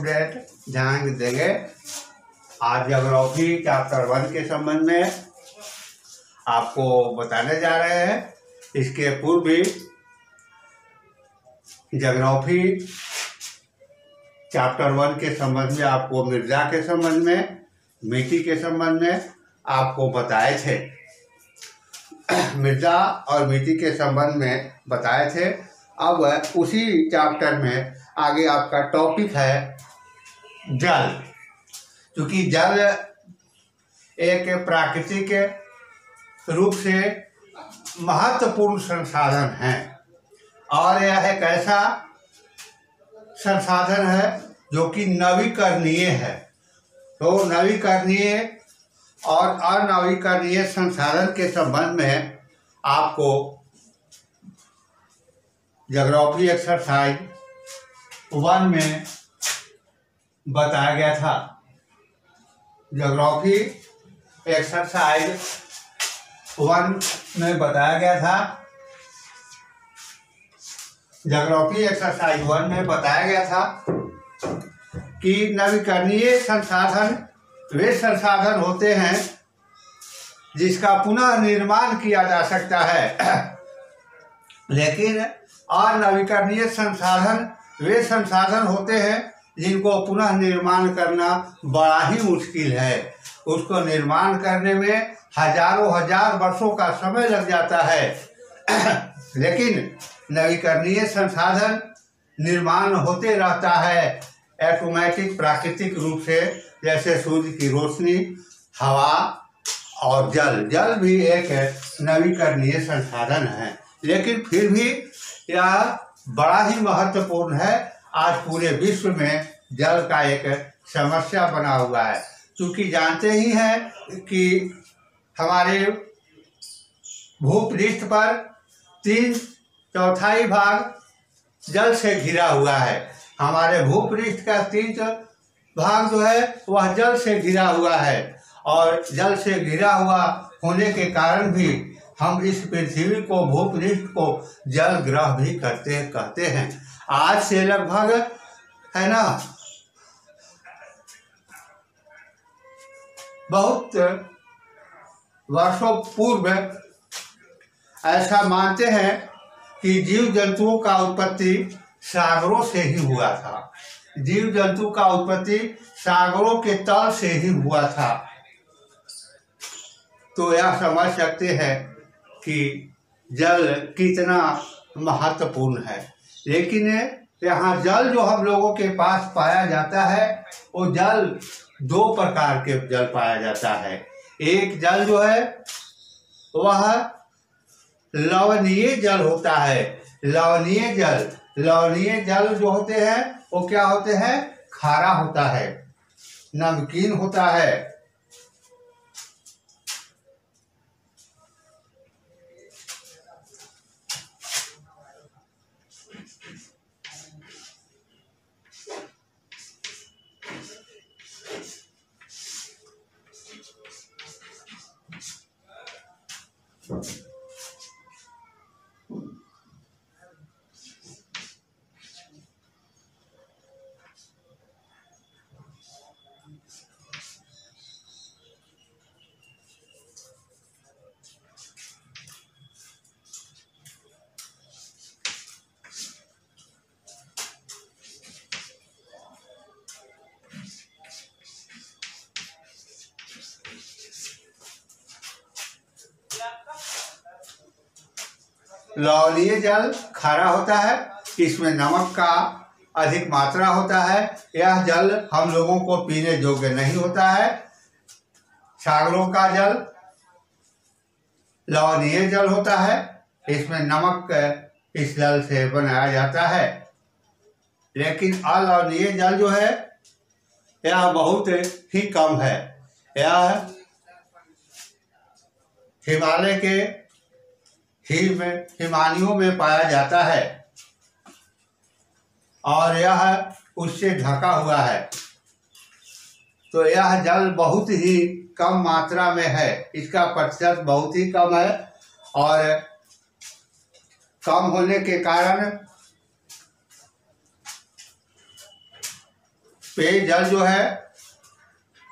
Student ध्यान देंगे आज ज्योग्राफी चैप्टर 1 के संबंध में आपको बताने जा रहे हैं। इसके पूर्व भी ज्योग्राफी चैप्टर 1 के संबंध में आपको मिर्जा के संबंध में, मेटी के संबंध में आपको बताए थे। मिर्जा और मेटी के संबंध में बताए थे। अब उसी चैप्टर में आगे आपका टॉपिक है जल, क्योंकि जल एक प्राकृतिक रूप से महत्वपूर्ण संसाधन है और यह एक ऐसा संसाधन है जो कि नवीकरणीय है। तो नवीकरणीय और अनवीकरणीय संसाधन के संबंध में आपको ज्योग्राफी एक्सरसाइज 1 में बताया गया था। ज्योग्राफी एक्सरसाइज 1 में बताया गया था, ज्योग्राफी एक्सरसाइज 1 में बताया गया था कि नवीकरणीय संसाधन वे संसाधन होते हैं जिसका पुनः निर्माण किया जा सकता है, लेकिन अनवीकरणीय संसाधन वे संसाधन होते हैं जिनको पुनः निर्माण करना बड़ा ही मुश्किल है। उसको निर्माण करने में हजारों वर्षों का समय लग जाता है, लेकिन नवीकरणीय संसाधन निर्माण होते रहता है ऑटोमेटिक प्राकृतिक रूप से, जैसे सूर्य की रोशनी, हवा और जल। जल भी एक नवीकरणीय संसाधन है, लेकिन फिर भी यह बड़ा ही महत्वपूर्ण है। आज पूरे विश्व में जल का एक समस्या बना हुआ है, क्योंकि जानते ही हैं कि हमारे भूपृष्ठ पर 3/4 भाग जल से घिरा हुआ है। हमारे भूपृष्ठ का 3 भाग जो है वह जल से घिरा हुआ है, और जल से घिरा हुआ होने के कारण भी हम इस पृथ्वी को, भूपृष्ठ को जल ग्रह भी कहते हैं। आज से लगभग है ना बहुत वर्षों पूर्व ऐसा मानते हैं कि जीव जंतुओं का उत्पत्ति सागरों से ही हुआ था। जीव जंतु का उत्पत्ति सागरों के तल से ही हुआ था। तो यह समझ सकते हैं कि जल कितना महत्वपूर्ण है। लेकिन यहाँ जल जो हम लोगों के पास पाया जाता है वो जल 2 प्रकार के जल पाया जाता है। एक जल जो है वह लवणीय जल होता है। लवणीय जल जो होते हैं वो क्या होते हैं? खारा होता है, नमकीन होता है, लवणीय जल खारा होता है, इसमें नमक का अधिक मात्रा होता है। यह जल हम लोगों को पीने योग्य नहीं होता है। सागरों का जल लवणीय जल होता है, इसमें नमक इस जल से बनाया जाता है। लेकिन अलवणीय जल जो है यह बहुत ही कम है। यह हिमालय के हिमानियों में पाया जाता है और यह उससे ढका हुआ है। तो यह जल बहुत ही कम मात्रा में है, इसका प्रतिशत बहुत ही कम है और कम होने के कारण पेयजल जो है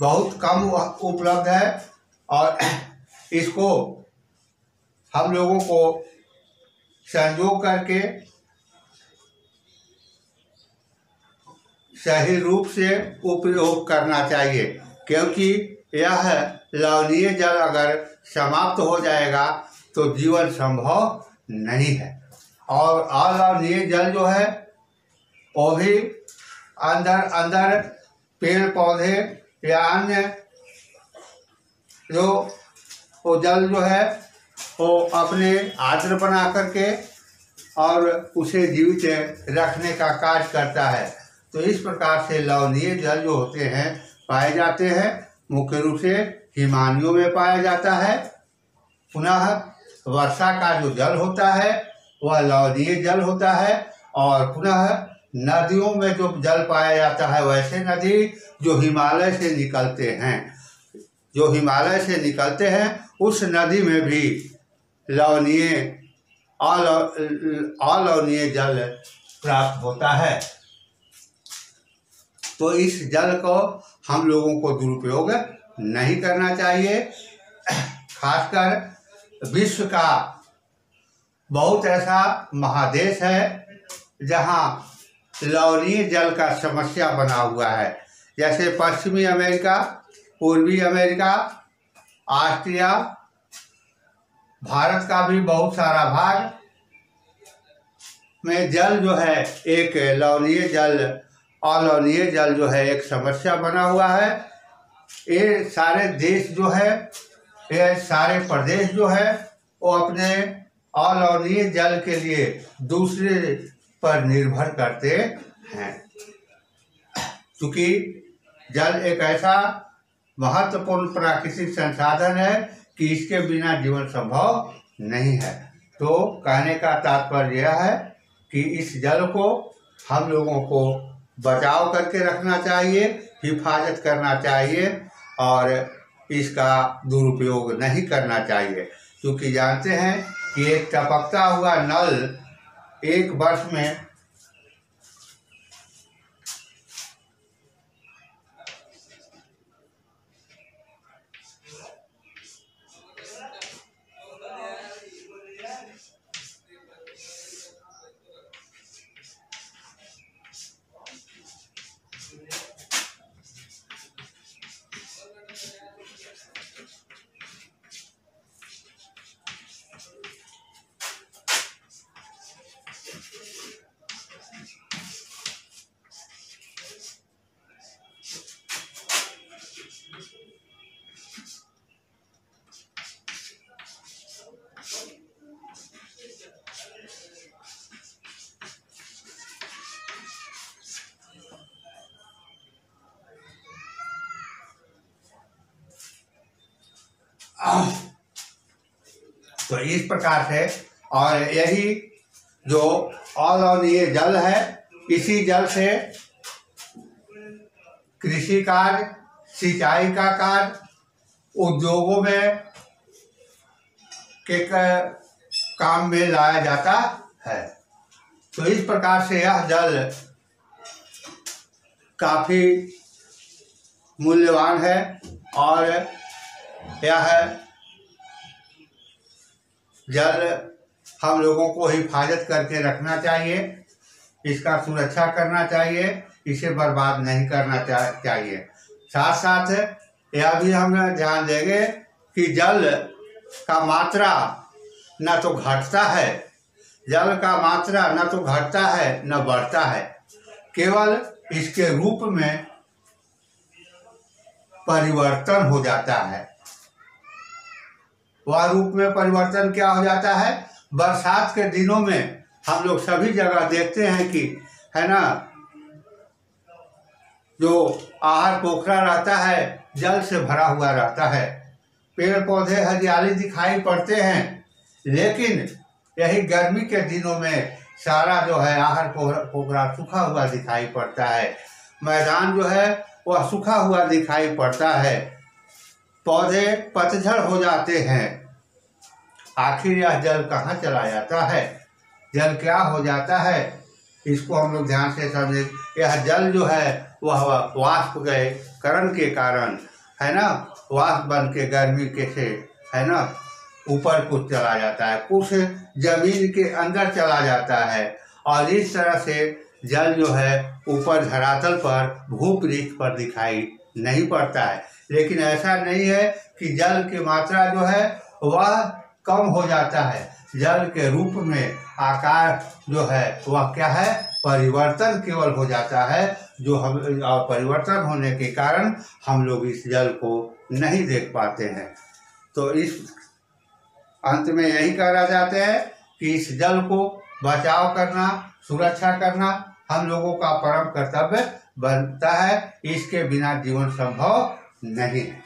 बहुत कम उपलब्ध है और इसको हम लोगों को संजो करके सही रूप से उपयोग करना चाहिए, क्योंकि यह लवणीय जल अगर समाप्त हो जाएगा तो जीवन संभव नहीं है। और अलवणीय जल जो है वो भी अंदर अंदर पेड़ पौधे या अन्य जो वो जल जो है वो अपने आर्द्र बना करके और उसे जीवित रखने का कार्य करता है। तो इस प्रकार से लवणीय जल जो होते हैं पाए जाते हैं, मुख्य रूप से हिमालयों में पाया जाता है। पुनः वर्षा का जो जल होता है वह लवणीय जल होता है और पुनः नदियों में जो जल पाया जाता है वैसे नदी जो हिमालय से निकलते हैं उस नदी में भी लवणीय अलवणीय जल प्राप्त होता है। तो इस जल को हम लोगों को दुरुपयोग नहीं करना चाहिए। खासकर विश्व का बहुत ऐसा महादेश है जहाँ लवणीय जल का समस्या बना हुआ है, जैसे पश्चिमी अमेरिका, पूर्वी अमेरिका, ऑस्ट्रिया, भारत का भी बहुत सारा भाग में जल जो है एक लवणीय जल अलवणीय जल जो है एक समस्या बना हुआ है। ये सारे देश जो है, ये सारे प्रदेश जो है वो अपने अलवणीय जल के लिए दूसरे पर निर्भर करते हैं। क्योंकि जल एक ऐसा महत्वपूर्ण प्राकृतिक संसाधन है कि इसके बिना जीवन संभव नहीं है। तो कहने का तात्पर्य यह है कि इस जल को हम लोगों को बचाव करके रखना चाहिए, हिफाजत करना चाहिए और इसका दुरुपयोग नहीं करना चाहिए। क्योंकि जानते हैं कि एक टपकता हुआ नल एक वर्ष में तो इस प्रकार से, और यही जो अलवणीय जल है इसी जल से कृषि कार्य, सिंचाई का कार्य, उद्योगों में के काम में लाया जाता है। तो इस प्रकार से यह जल काफी मूल्यवान है और यह जल हम लोगों को हिफाजत करके रखना चाहिए, इसका सुरक्षा करना चाहिए, इसे बर्बाद नहीं करना चाहिए। साथ साथ यह भी हम ध्यान देंगे कि जल का मात्रा न तो घटता है न बढ़ता है, केवल इसके रूप में परिवर्तन हो जाता है। वह रूप में परिवर्तन क्या हो जाता है? बरसात के दिनों में हम लोग सभी जगह देखते हैं कि है ना, जो आहार पोखरा रहता है जल से भरा हुआ रहता है, पेड़ पौधे हरियाली दिखाई पड़ते हैं, लेकिन यही गर्मी के दिनों में सारा जो है आहार पोखरा सूखा हुआ दिखाई पड़ता है, मैदान जो है वह सूखा हुआ दिखाई पड़ता है, पौधे पतझड़ हो जाते हैं। आखिर यह जल कहाँ चला जाता है? जल क्या हो जाता है? इसको हम लोग ध्यान से समझें। यह जल जो है वह वाष्प गए करण के कारण है ना, वाष्प बन के गर्मी कैसे है ना ऊपर कुछ चला जाता है, कुछ जमीन के अंदर चला जाता है, और इस तरह से जल जो है ऊपर धरातल पर भूपृष्ठ पर दिखाई नहीं पड़ता है। लेकिन ऐसा नहीं है कि जल की मात्रा जो है वह कम हो जाता है, जल के रूप में आकार जो है वह क्या है परिवर्तन केवल हो जाता है, जो हम परिवर्तन होने के कारण हम लोग इस जल को नहीं देख पाते हैं। तो इस अंत में यही कहना चाहते हैं कि इस जल को बचाव करना, सुरक्षा करना हम लोगों का परम कर्तव्य बनता है, इसके बिना जीवन संभव नहीं है।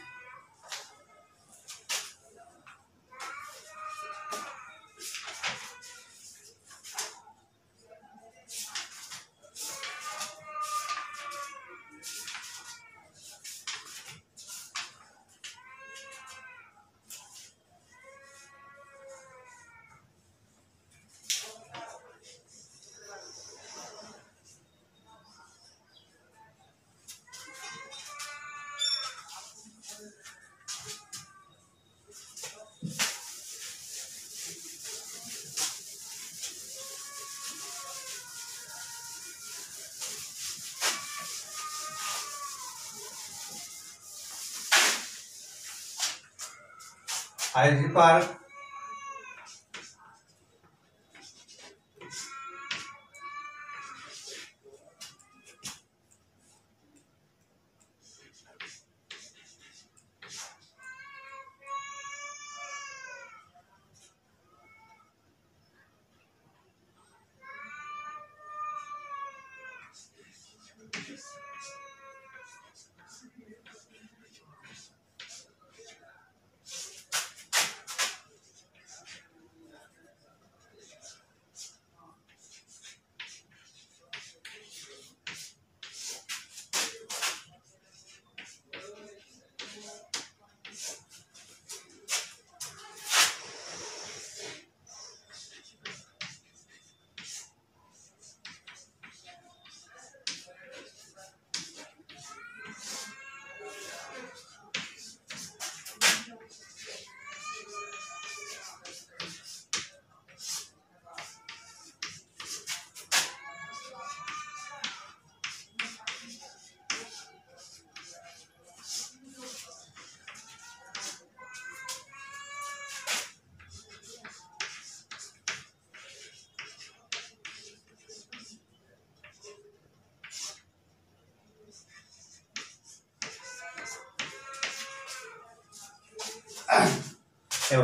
आईजी पर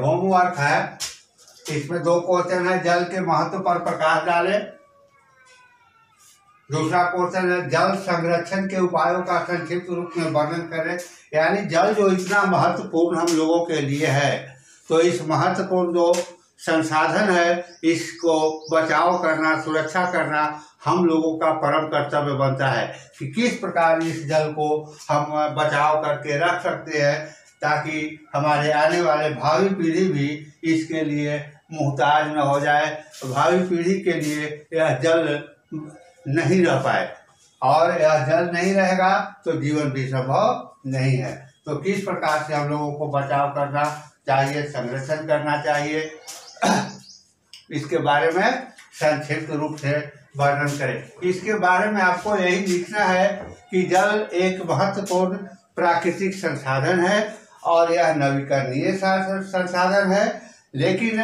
होमवर्क है, इसमें 2 क्वेश्चन है, जल के महत्व पर प्रकाश डालें। दूसरा क्वेश्चन है जल संरक्षण के उपायों का संक्षिप्त रूप में वर्णन करें। यानी जल जो इतना महत्वपूर्ण हम लोगों के लिए है, तो इस महत्वपूर्ण जो संसाधन है इसको बचाव करना, सुरक्षा करना हम लोगों का परम कर्तव्य बनता है कि किस प्रकार इस जल को हम बचाव करके रख सकते हैं, ताकि हमारे आने वाले भावी पीढ़ी भी इसके लिए मुहताज न हो जाए, भावी पीढ़ी के लिए यह जल नहीं रह पाए, और यह जल नहीं रहेगा तो जीवन भी संभव नहीं है। तो किस प्रकार से हम लोगों को बचाव करना चाहिए, संरक्षण करना चाहिए, इसके बारे में संक्षिप्त रूप से वर्णन करें। इसके बारे में आपको यही लिखना है कि जल एक महत्वपूर्ण प्राकृतिक संसाधन है और यह नवीकरणीय संसाधन है, लेकिन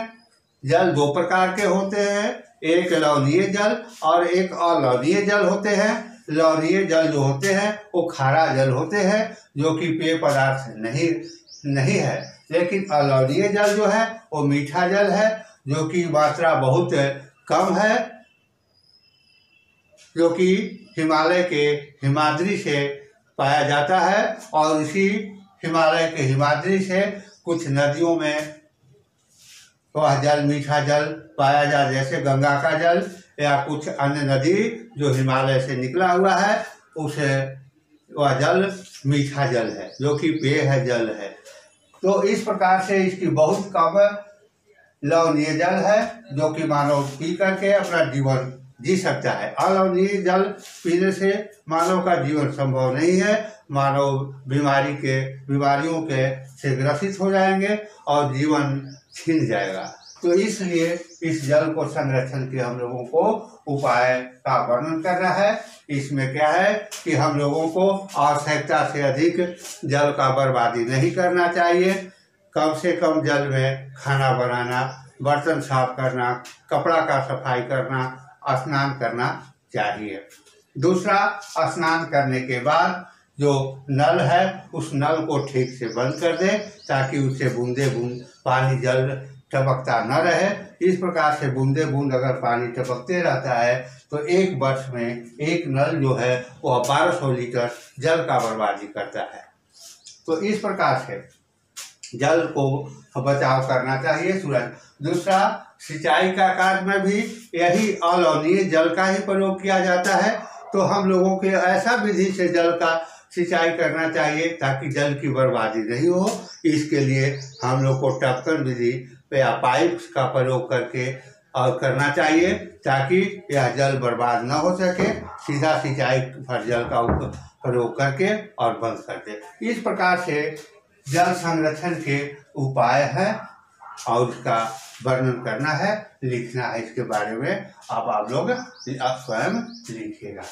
जल 2 प्रकार के होते हैं, एक लवणीय जल और एक अलवणीय जल होते हैं। लवणीय जल जो होते हैं वो खारा जल होते हैं, जो कि पेय पदार्थ नहीं है, लेकिन अलवणीय जल जो है वो मीठा जल है, जो कि मात्रा बहुत कम है, जो कि हिमालय के हिमाद्री से पाया जाता है, और उसी हिमालय के हिमाद्री से कुछ नदियों में वह जल मीठा जल पाया जाए, जैसे गंगा का जल या कुछ अन्य नदी जो हिमालय से निकला हुआ है उसे वह जल मीठा जल है, जो कि पेय है जल है। तो इस प्रकार से इसकी बहुत कम लवणीय जल है, जो कि मानव पी करके अपना जीवन जी सकता है। और ये जल पीने से मानव का जीवन संभव नहीं है। मानव बीमारियों के से ग्रसित हो जाएंगे और जीवन छिन जाएगा। तो इसलिए इस जल को संरक्षण के हम लोगों को उपाय का वर्णन कर रहा है। इसमें क्या है कि हम लोगों को आवश्यकता से अधिक जल का बर्बादी नहीं करना चाहिए। कम से कम जल में खाना बनाना, बर्तन साफ करना, कपड़ा का सफाई करना, स्नान करना चाहिए। दूसरा, स्नान करने के बाद जो नल है उस नल को ठीक से बंद कर दें ताकि उससे बूंदे बूंद पानी जल टपकता न रहे। इस प्रकार से बूंदे बूंद अगर पानी टपकते रहता है तो एक वर्ष में एक नल जो है वह 1200 लीटर जल का बर्बादी करता है। तो इस प्रकार से जल को बचाव करना चाहिए तुरंत। दूसरा, सिंचाई का कार्य में भी यही अलोनीय जल का ही प्रयोग किया जाता है। तो हम लोगों के ऐसा विधि से जल का सिंचाई करना चाहिए ताकि जल की बर्बादी नहीं हो। इसके लिए हम लोग को टपकन विधि या पाइप का प्रयोग करके और करना चाहिए ताकि यह जल बर्बाद न हो सके। सीधा सिंचाई पर जल का प्रयोग करके और बंद कर दे। इस प्रकार से जल संरक्षण के उपाय हैं और उसका वर्णन करना है, लिखना है। इसके बारे में आप लोग स्वयं लिखिएगा।